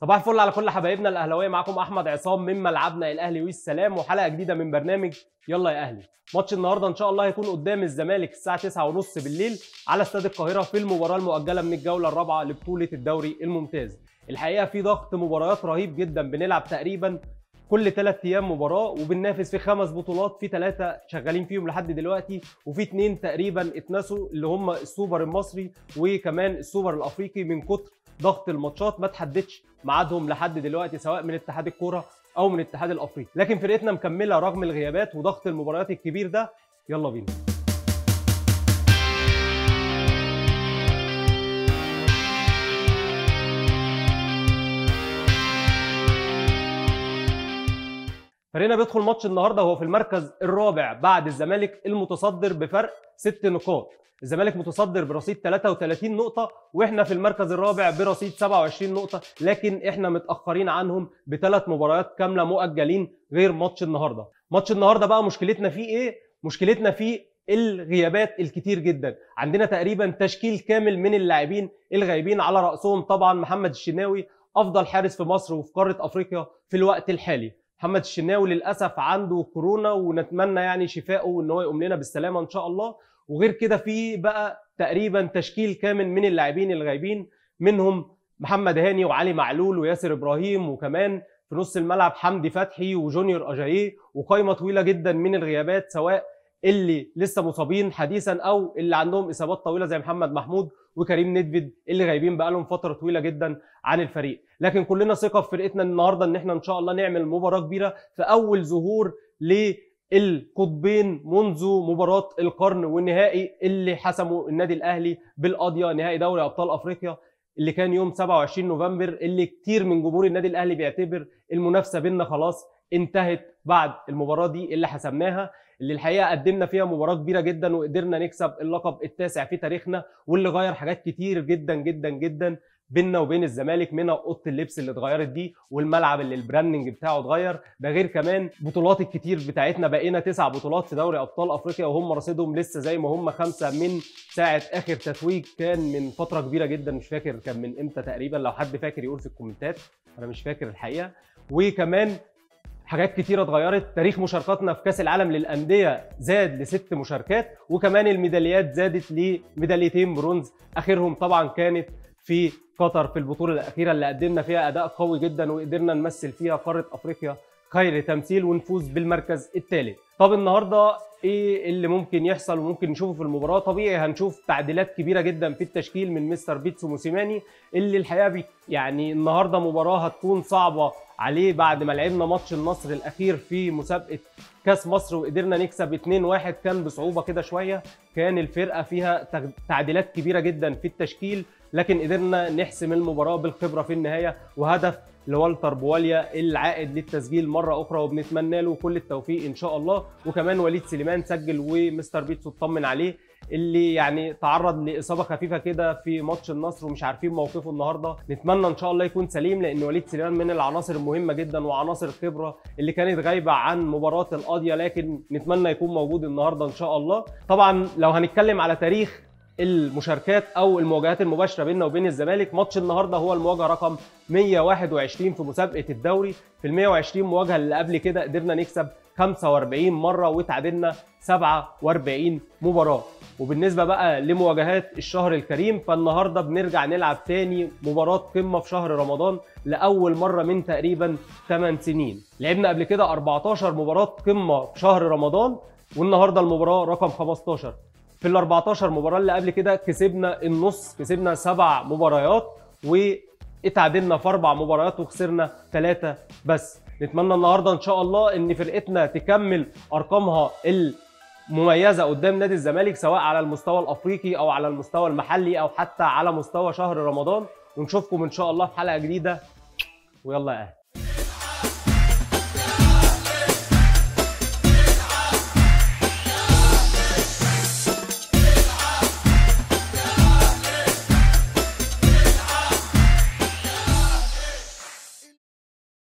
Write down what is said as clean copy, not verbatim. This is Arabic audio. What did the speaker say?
صباح الفل على كل حبايبنا الاهلاويه، معاكم احمد عصام من ملعبنا الاهلي والسلام، وحلقه جديده من برنامج يلا يا اهلي. ماتش النهارده ان شاء الله هيكون قدام الزمالك الساعه 9:30 بالليل على استاد القاهره في المباراه المؤجله من الجوله الرابعه لبطوله الدوري الممتاز. الحقيقه في ضغط مباريات رهيب جدا، بنلعب تقريبا كل 3 ايام مباراه، وبننافس في 5 بطولات، في 3 شغالين فيهم لحد دلوقتي، وفي 2 تقريبا اتنسوا اللي هم السوبر المصري وكمان السوبر الافريقي، من كتر ضغط الماتشات ما تحددش ميعادهم لحد دلوقتي سواء من اتحاد الكوره او من الاتحاد الافريقي. لكن فرقتنا مكمله رغم الغيابات وضغط المباريات الكبير ده. يلا بينا. فريقنا بيدخل ماتش النهارده هو في المركز الرابع بعد الزمالك المتصدر بفرق 6 نقاط. الزمالك متصدر برصيد 33 نقطة واحنا في المركز الرابع برصيد 27 نقطة، لكن احنا متأخرين عنهم ب3 مباريات كاملة مؤجلين غير ماتش النهاردة. ماتش النهاردة بقى مشكلتنا فيه ايه؟ مشكلتنا فيه الغيابات الكتير جدا، عندنا تقريبا تشكيل كامل من اللاعبين الغايبين، على رأسهم طبعا محمد الشناوي افضل حارس في مصر وفي قارة افريقيا في الوقت الحالي. محمد الشناوي للأسف عنده كورونا ونتمنى يعني شفائه وان هو يقوم لنا بالسلامة ان شاء الله. وغير كده في بقى تقريبا تشكيل كامل من اللاعبين الغايبين، منهم محمد هاني وعلي معلول وياسر ابراهيم، وكمان في نص الملعب حمدي فتحي وجونيور اجاييه، وقائمه طويله جدا من الغيابات سواء اللي لسه مصابين حديثا او اللي عندهم اصابات طويله زي محمد محمود وكريم ندفد اللي غايبين بقالهم فتره طويله جدا عن الفريق. لكن كلنا ثقه في فرقتنا النهارده ان احنا ان شاء الله نعمل مباراه كبيره في اول ظهور ل القطبين منذ مباراة القرن والنهائي اللي حسموا النادي الأهلي بالقضية، نهائي دوري أبطال أفريقيا اللي كان يوم 27 نوفمبر، اللي كتير من جمهور النادي الأهلي بيعتبر المنافسة بيننا خلاص انتهت بعد المباراة دي اللي حسمناها، اللي الحقيقة قدمنا فيها مباراة كبيرة جدا وقدرنا نكسب اللقب التاسع في تاريخنا، واللي غير حاجات كتير جدا جدا جدا بيننا وبين الزمالك، منها اوضه اللبس اللي اتغيرت دي والملعب اللي البراندنج بتاعه اتغير، ده غير كمان بطولات الكتير بتاعتنا. بقينا 9 بطولات في دوري ابطال افريقيا وهم رصيدهم لسه زي ما هم 5 من ساعه اخر تتويج كان من فتره كبيره جدا، مش فاكر كان من امتى تقريبا، لو حد فاكر يقول في الكومنتات، انا مش فاكر الحقيقه. وكمان حاجات كتيرة اتغيرت، تاريخ مشاركاتنا في كأس العالم للأندية زاد ل6 مشاركات، وكمان الميداليات زادت ل2 ميداليات برونز، آخرهم طبعا كانت في قطر في البطولة الأخيرة اللي قدمنا فيها أداء قوي جدا وقدرنا نمثل فيها قارة أفريقيا خير تمثيل ونفوز بالمركز الثالث. طب النهارده ايه اللي ممكن يحصل وممكن نشوفه في المباراه؟ طبيعي هنشوف تعديلات كبيره جدا في التشكيل من مستر بيتسو موسيماني، اللي الحقيقه يعني النهارده مباراه هتكون صعبه عليه بعد ما لعبنا ماتش النصر الاخير في مسابقه كاس مصر وقدرنا نكسب 2-1، كان بصعوبه كده شويه، كان الفرقه فيها تعديلات كبيره جدا في التشكيل، لكن قدرنا نحسم المباراه بالخبره في النهايه وهدف لوالتر بواليا العائد للتسجيل مرة أخرى وبنتمنى له كل التوفيق إن شاء الله. وكمان وليد سليمان سجل ومستر بيتسو اطمن عليه، اللي يعني تعرض لإصابة خفيفة كده في ماتش النصر ومش عارفين موقفه النهاردة، نتمنى إن شاء الله يكون سليم، لأن وليد سليمان من العناصر المهمة جدا وعناصر الخبرة اللي كانت غايبة عن مباراة القاضية، لكن نتمنى يكون موجود النهاردة إن شاء الله. طبعا لو هنتكلم على تاريخ المشاركات او المواجهات المباشره بيننا وبين الزمالك، ماتش النهارده هو المواجهه رقم 121 في مسابقه الدوري. في ال 120 مواجهه اللي قبل كده قدرنا نكسب 45 مره وتعادلنا 47 مباراه. وبالنسبه بقى لمواجهات الشهر الكريم، فالنهارده بنرجع نلعب تاني مباراه قمه في شهر رمضان لاول مره من تقريبا 8 سنين. لعبنا قبل كده 14 مباراه قمه في شهر رمضان، والنهارده المباراه رقم 15. في ال14 مباراه اللي قبل كده كسبنا النص، كسبنا 7 مباريات واتعادلنا في 4 مباريات وخسرنا 3 بس. نتمنى النهارده ان شاء الله ان فرقتنا تكمل ارقامها المميزه قدام نادي الزمالك سواء على المستوى الافريقي او على المستوى المحلي او حتى على مستوى شهر رمضان، ونشوفكم ان شاء الله في حلقه جديده، ويلا يا اهلي.